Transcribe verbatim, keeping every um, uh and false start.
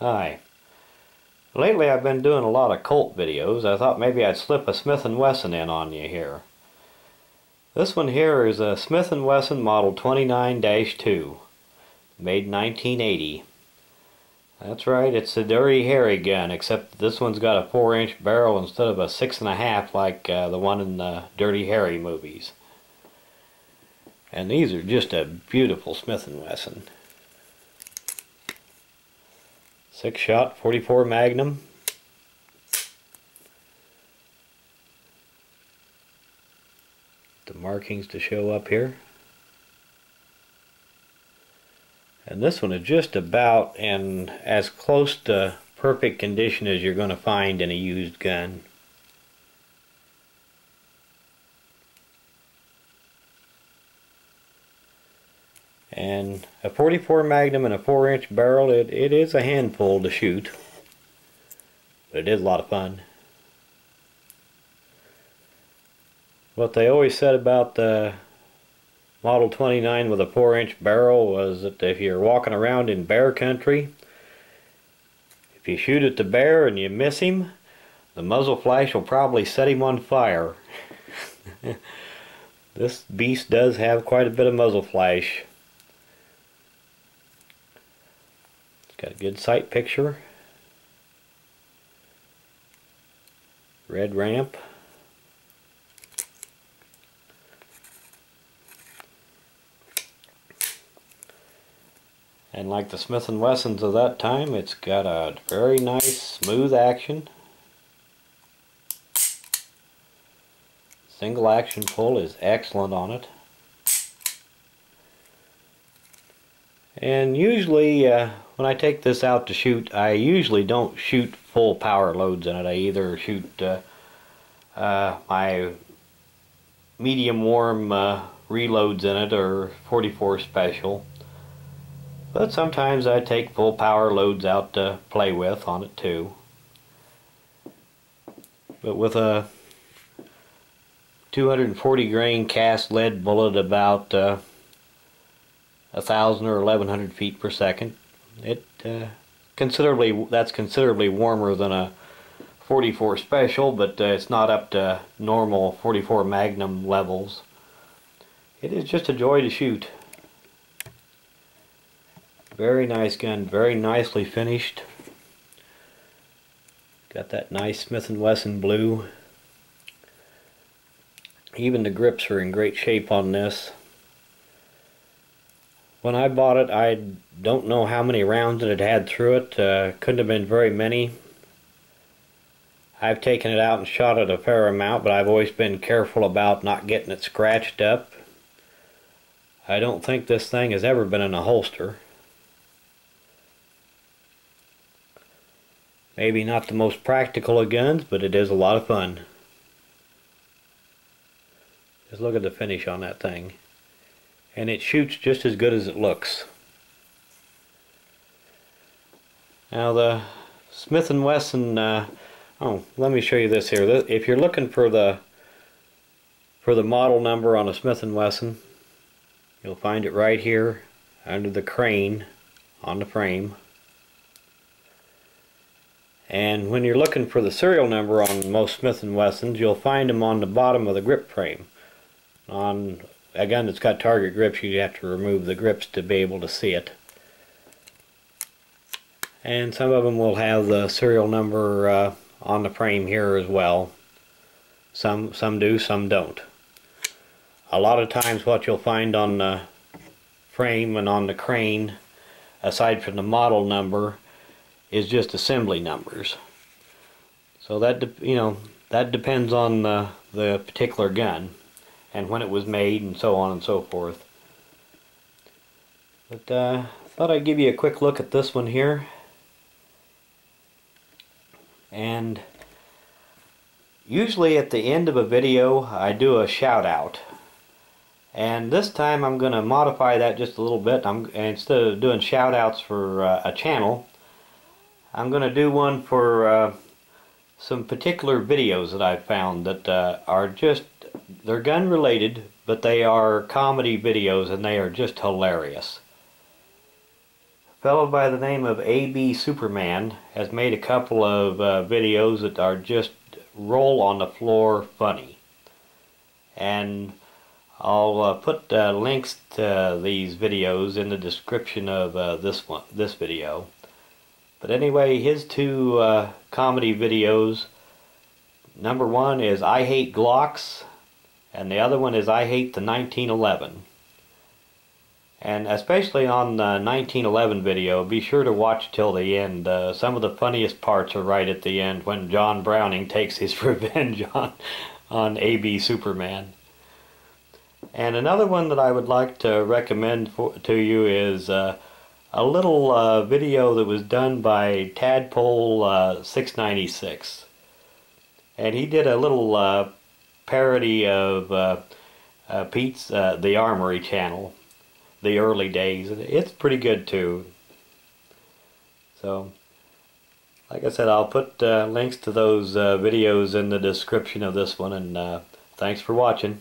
Hi. Lately I've been doing a lot of Colt videos. I thought maybe I'd slip a Smith and Wesson in on you here. This one here is a Smith and Wesson model twenty-nine dash two, made nineteen eighty. That's right, it's a Dirty Harry gun, except this one's got a four inch barrel instead of a six and a half like uh, the one in the Dirty Harry movies. And these are just a beautiful Smith and Wesson. Six-shot forty-four Magnum. The markings to show up here. And this one is just about in as close to perfect condition as you're going to find in a used gun. And a forty-four Magnum and a four inch barrel, it, it is a handful to shoot, but it is a lot of fun. What they always said about the model twenty-nine with a four inch barrel was that if you're walking around in bear country, if you shoot at the bear and you miss him, the muzzle flash will probably set him on fire. This beast does have quite a bit of muzzle flash. Got a good sight picture. Red ramp. And like the Smith and Wessons of that time, it's got a very nice smooth action. Single action pull is excellent on it. And usually uh, when I take this out to shoot, I usually don't shoot full power loads in it. I either shoot uh, uh, my medium warm uh, reloads in it or forty-four special. But sometimes I take full power loads out to play with on it too. But with a two hundred forty grain cast lead bullet about uh, a thousand or eleven hundred feet per second, it uh, considerably that's considerably warmer than a forty-four special, but uh, it's not up to normal forty-four Magnum levels. It is just a joy to shoot. Very nice gun, very nicely finished. Got that nice Smith and Wesson blue. Even the grips are in great shape on this. When I bought it, I don't know how many rounds it had, had through it. Uh, couldn't have been very many. I've taken it out and shot it a fair amount, but I've always been careful about not getting it scratched up. I don't think this thing has ever been in a holster. Maybe not the most practical of guns, but it is a lot of fun. Just look at the finish on that thing. And it shoots just as good as it looks. Now the Smith and Wesson, uh, oh, let me show you this here. If you're looking for the for the model number on a Smith and Wesson, you'll find it right here under the crane on the frame. And when you're looking for the serial number on most Smith and Wessons, you'll find them on the bottom of the grip frame. On a gun that's got target grips, you have to remove the grips to be able to see it. And some of them will have the serial number uh, on the frame here as well. Some some do, some don't. A lot of times what you'll find on the frame and on the crane, aside from the model number, is just assembly numbers. So that, you know, that depends on the, the particular gun and when it was made and so on and so forth. But I uh, thought I'd give you a quick look at this one here. And usually at the end of a video I do a shout out. And this time I'm going to modify that just a little bit. I'm, instead of doing shout outs for uh, a channel, I'm going to do one for uh, some particular videos that I've found that uh, are just, they're gun related, but they are comedy videos and they are just hilarious. fellow by the name of absuperman has made a couple of uh, videos that are just roll on the floor funny. And I'll uh, put uh, links to uh, these videos in the description of uh, this one, this video. But anyway, his two uh, comedy videos, number one is I Hate Glocks, and the other one is I Hate the nineteen eleven. And especially on the nineteen eleven video, be sure to watch till the end. Uh, some of the funniest parts are right at the end when John Browning takes his revenge on, on absuperman. And another one that I would like to recommend for, to you is uh, a little uh, video that was done by Tadpole six ninety-six. And he did a little uh, parody of uh, uh, Pete's uh, The Armory Channel, the early days. It's pretty good too. So, like I said, I'll put uh, links to those uh, videos in the description of this one, and uh, thanks for watching.